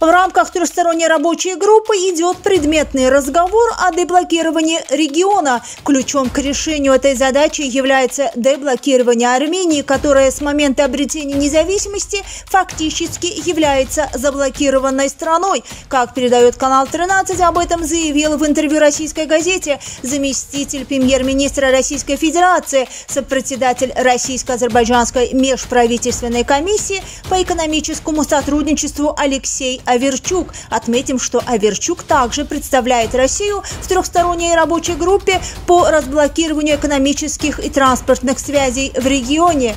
В рамках трехсторонней рабочей группы идет предметный разговор о деблокировании региона. Ключом к решению этой задачи является деблокирование Армении, которая с момента обретения независимости фактически является заблокированной страной. Как передает канал 13, об этом заявил в интервью российской газете заместитель премьер-министра Российской Федерации, сопредседатель Российско-Азербайджанской межправительственной комиссии по экономическому сотрудничеству Алексей Оверчук. Отметим, что Оверчук также представляет Россию в трехсторонней рабочей группе по разблокированию экономических и транспортных связей в регионе.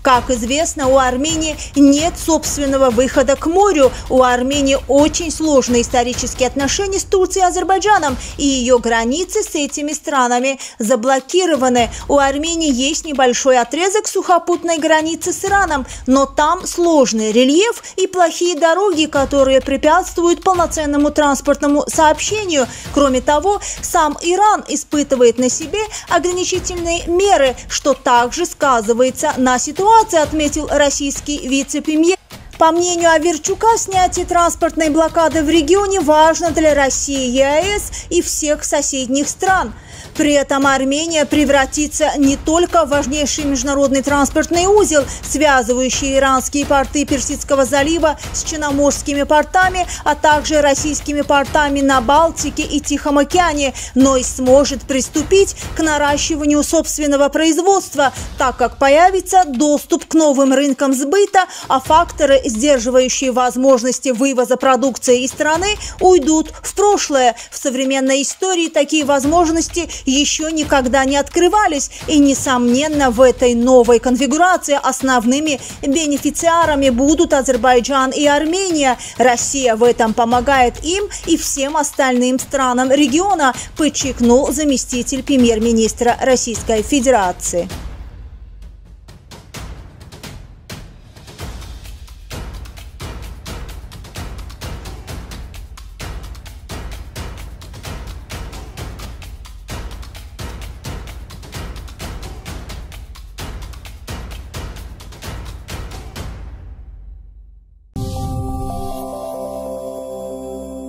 Как известно, у Армении нет собственного выхода к морю. У Армении очень сложные исторические отношения с Турцией и Азербайджаном, и ее границы с этими странами заблокированы. У Армении есть небольшой отрезок сухопутной границы с Ираном, но там сложный рельеф и плохие дороги, которые препятствуют полноценному транспортному сообщению. Кроме того, сам Иран испытывает на себе ограничительные меры, что также сказывается на ситуации, отметил российский вице-премьер. По мнению Оверчука, снятие транспортной блокады в регионе важно для России, ЕАЭС и всех соседних стран. При этом Армения превратится не только в важнейший международный транспортный узел, связывающий иранские порты Персидского залива с черноморскими портами, а также российскими портами на Балтике и Тихом океане, но и сможет приступить к наращиванию собственного производства, так как появится доступ к новым рынкам сбыта, а факторы, сдерживающие возможности вывоза продукции из страны, уйдут в прошлое. В современной истории такие возможности еще никогда не открывались, и, несомненно, в этой новой конфигурации основными бенефициарами будут Азербайджан и Армения. Россия в этом помогает им и всем остальным странам региона, подчеркнул заместитель премьер-министра Российской Федерации.